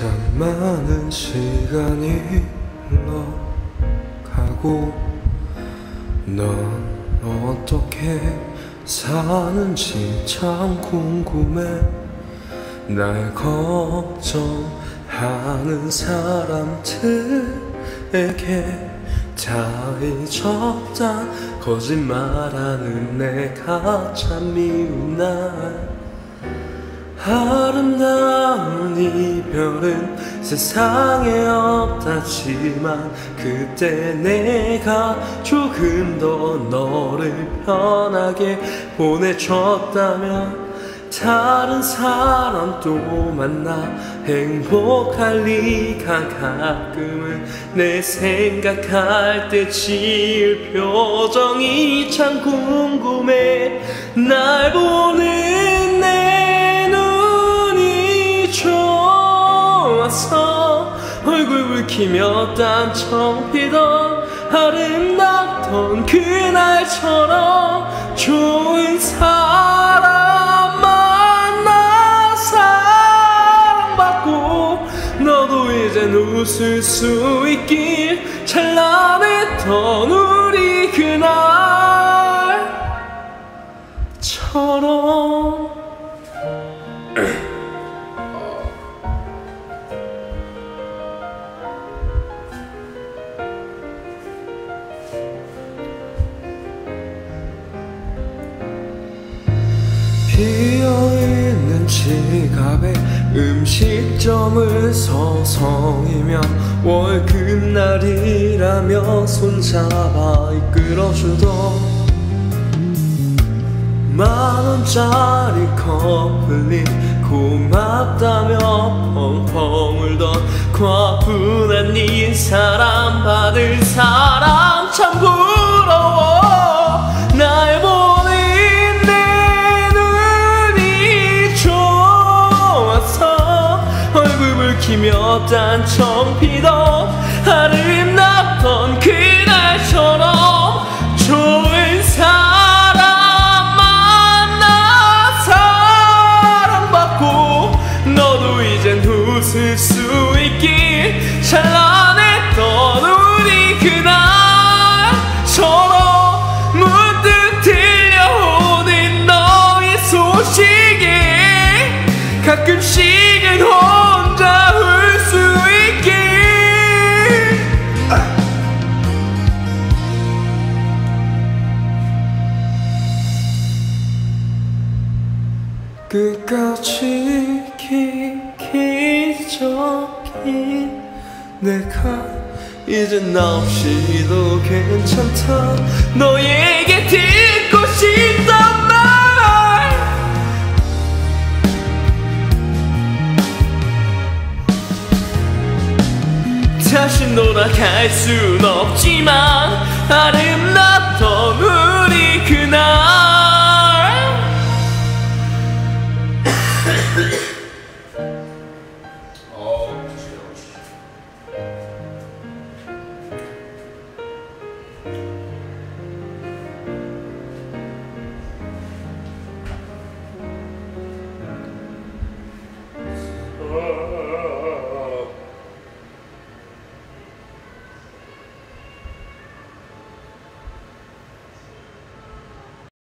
참 많은 시간이 흘러가고 넌 어떻게 사는지 참 궁금해. 날 걱정하는 사람들에게 다 잊었단 거짓말하는 내가 참 미운 날. 아름다운 이별은 세상에 없다지만 그때 내가 조금 더 너를 편하게 보내줬다면 다른 사람도 만나 행복할 리가. 가끔은 내 생각할 때 지을 표정이 참 궁금해. 날 보는 내 눈이 좋아서 얼굴 붉히며 딴청 피던 아름답던 그날처럼 좋은 사람 만나 사랑받고 너도 이젠 웃을 수 있길. 찬란했던 우리 그날처럼. 비어있는 지갑에 음식점을 서성이며 월급날이라며 손잡아 이끌어주던 만원짜리 커플님 고맙다며 펑펑 울던 과분한 네 사랑 받을 사람 참 부러워. 날 보는 내 눈이 좋아서 얼굴 붉히며 딴청 피던 아름답던 그날처럼 좋은 사람 만나 사랑받고 너도 이젠 웃을 수 있길. 찬란했던 우리 그날처럼 문득 들려오는 너의 소식에 가끔씩은 혼자 울 수 있길. 끝까지 기적인 내가 이젠 나 없이도 괜찮다. 너에게 듣고 싶던 말. 다시 돌아갈 순 없지만 아름답던 우리 그날.